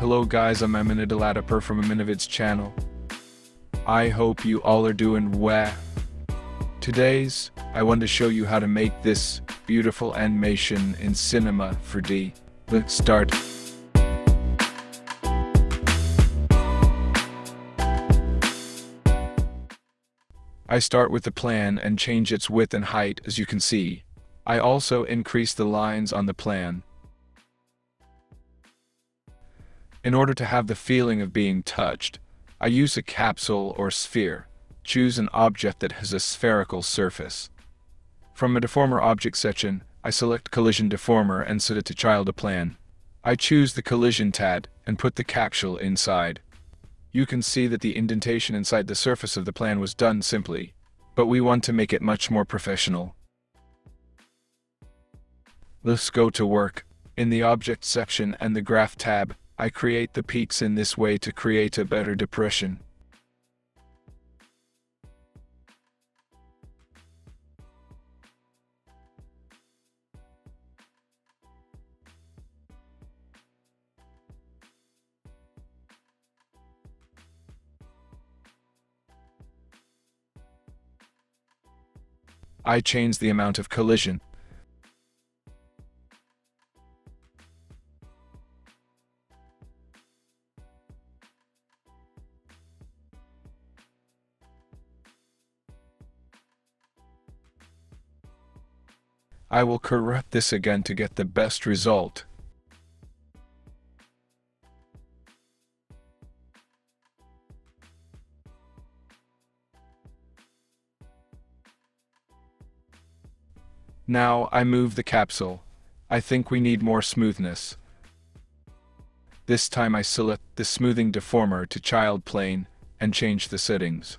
Hello guys, I'm Amin Edalatipour from Amin Ed's channel. I hope you all are doing well. Today's, I want to show you how to make this beautiful animation in Cinema 4D. Let's start. I start with the plan and change its width and height, as you can see. I also increase the lines on the plan, in order to have the feeling of being touched. I use a capsule or sphere. Choose an object that has a spherical surface. From the Deformer object section, I select Collision Deformer and set it to Child to Plan. I choose the Collision tab and put the capsule inside. You can see that the indentation inside the surface of the plan was done simply, but we want to make it much more professional. Let's go to work. In the Object section and the Graph tab, I create the peaks in this way to create a better depression. I change the amount of collision. I will correct this again to get the best result. Now I move the capsule. I think we need more smoothness. This time I select the smoothing deformer to child plane and change the settings.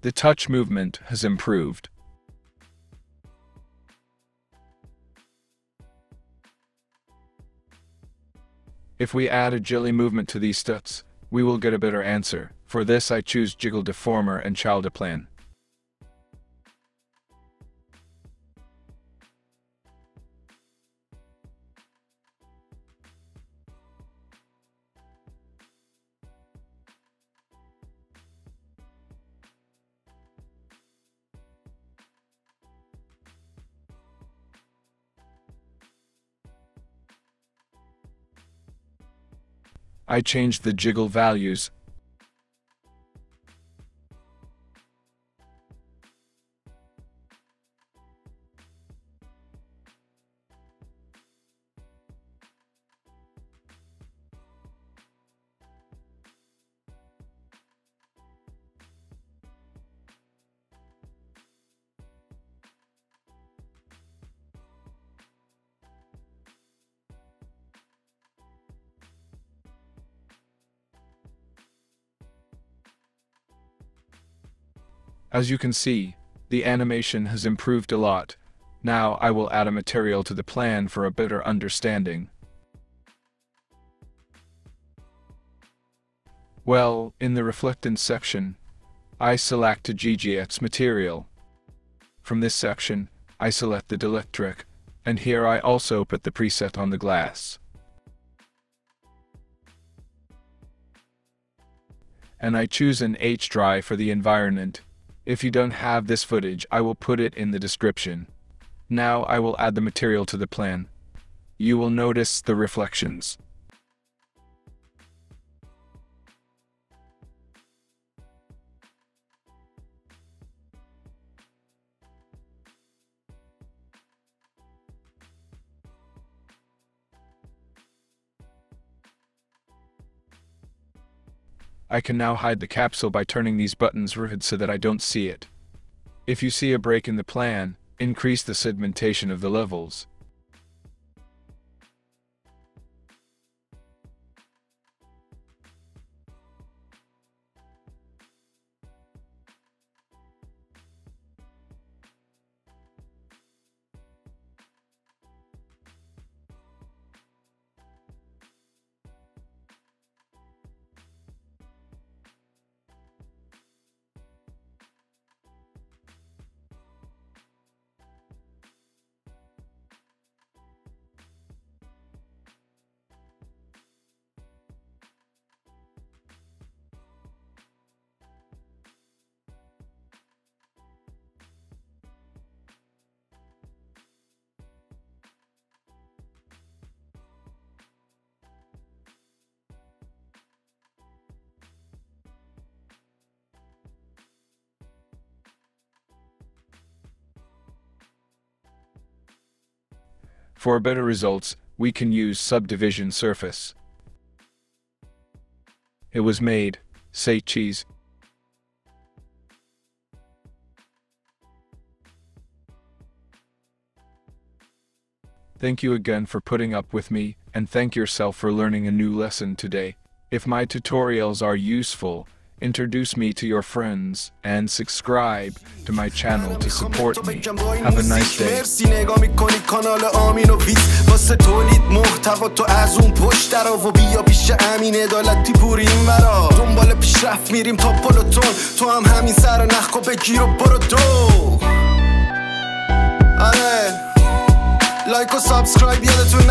The touch movement has improved. If we add a jiggle movement to these steps, we will get a better answer. For this I choose Jiggle Deformer and Child to Plan. I change the jiggle values. As you can see, the animation has improved a lot. Now I will add a material to the plan for a better understanding. Well, in the Reflectance section, I select a GGX material. From this section, I select the dielectric, and here I also put the preset on the glass. And I choose an HDRI for the environment. If you don't have this footage, I will put it in the description. Now I will add the material to the plan. You will notice the reflections. I can now hide the capsule by turning these buttons red so that I don't see it. If you see a break in the plan, increase the segmentation of the levels. For better results, we can use subdivision surface. It was made, say cheese. Thank you again for putting up with me, and thank yourself for learning a new lesson today. If my tutorials are useful, introduce me to your friends, and subscribe to my channel to support me. Have a nice day. Like or subscribe, yeah, that's